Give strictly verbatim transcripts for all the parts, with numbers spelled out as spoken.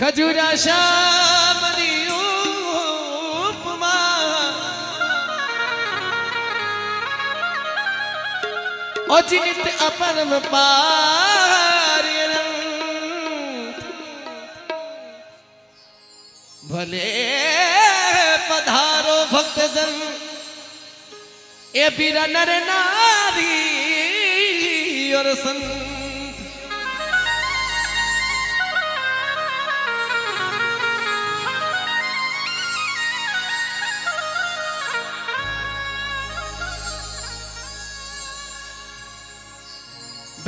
खजूरा श्याम दी उपमा, औचित अपरम पार भले पधारो भक्त जन। ए बीरा नर नारी और संत,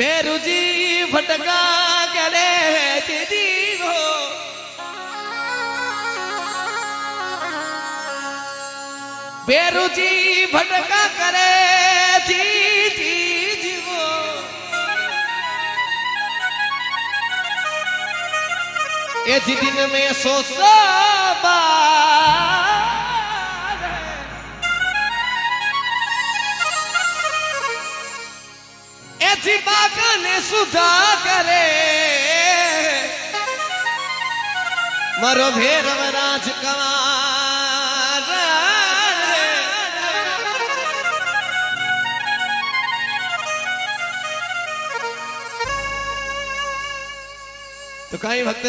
भेरुजी भटका करे दीदी हो, भेरुजी भटका करे दीदी जीवो, ये दिन में सो सो बार है, ऐसी बागाने सुधा करे मरो भैरव राज कमार। तो कहीं भक्त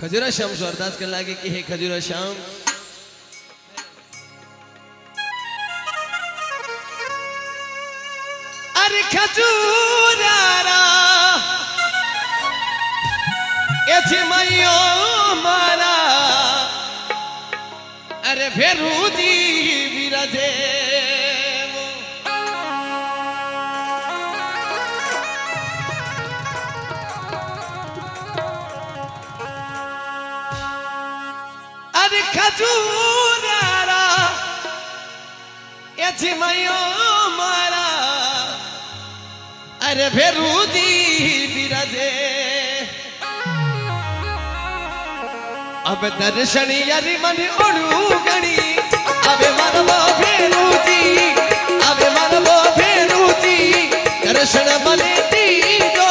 खजूरा श्याम से अरदास करने लगे कि हे खजूरा श्याम, अरे खजूरा मैयो मारा, अरे भेरुजी विराजे खजूरा ये मयो मारा, अरे भेरुजी विराजे। अब दर्शन यारी मन ओढ़ू गणी, अब मनबो भेरुजी, अब मनबो भेरुजी, दर्शन मने दीदो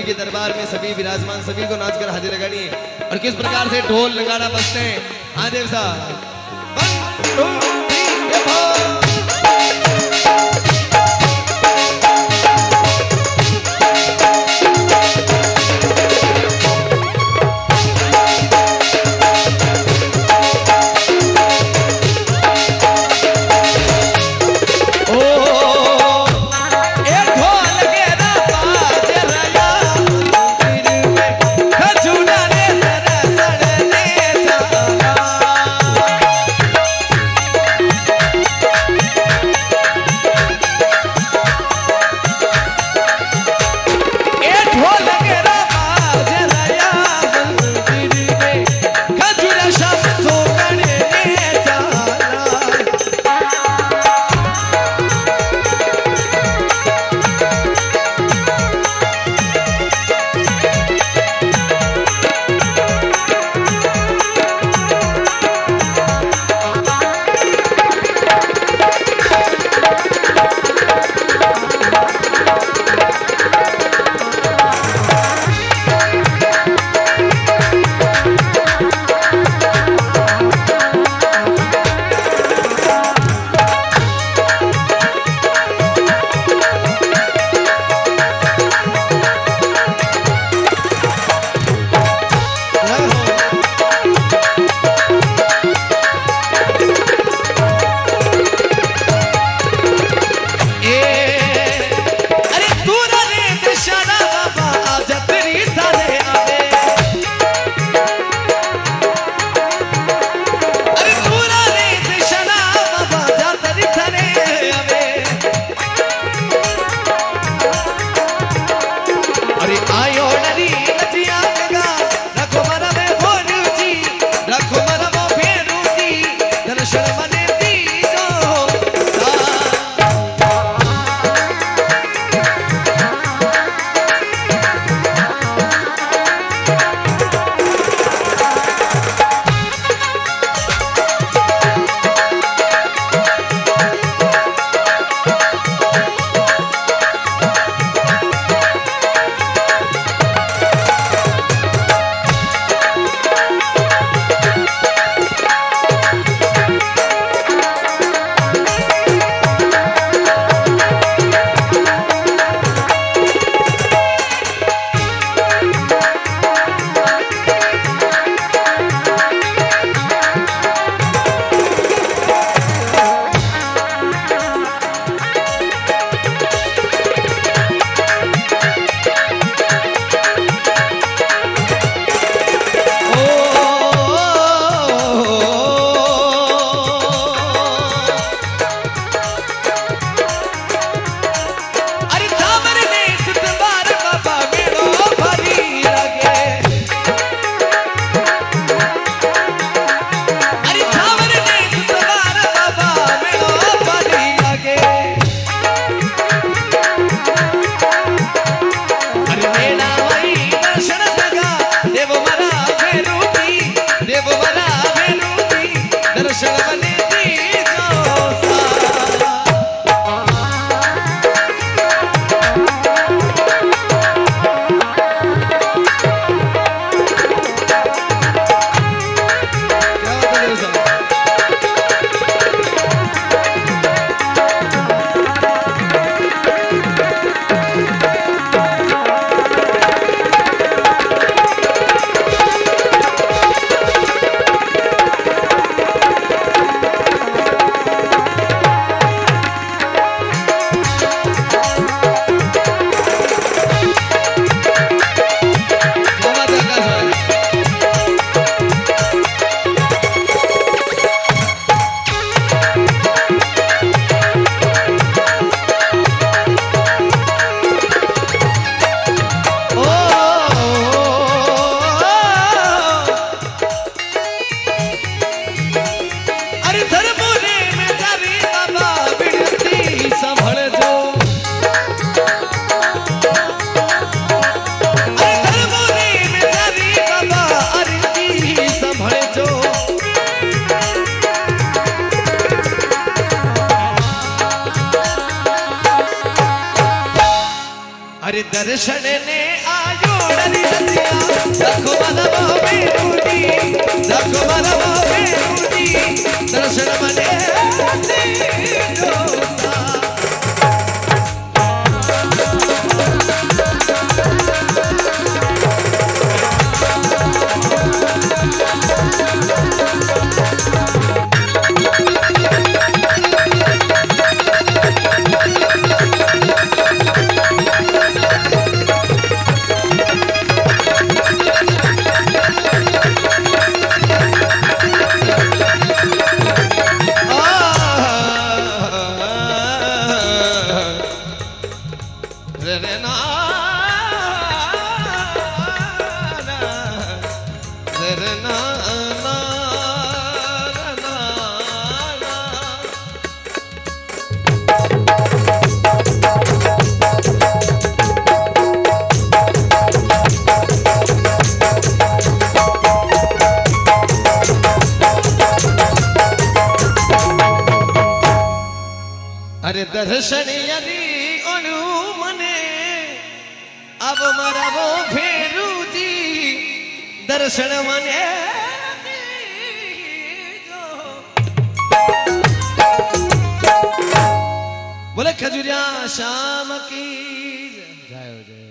जी के दरबार में सभी विराजमान सभी को नाच कर हाजिर लगानी है और किस प्रकार से ढोल नगाड़ा बजते हैं। हाँ देव साहब दर्शन ने आज दर्शन यदि मने अब मरा वो भेरूजी दर्शन मने बोले खजुरिया शाम की।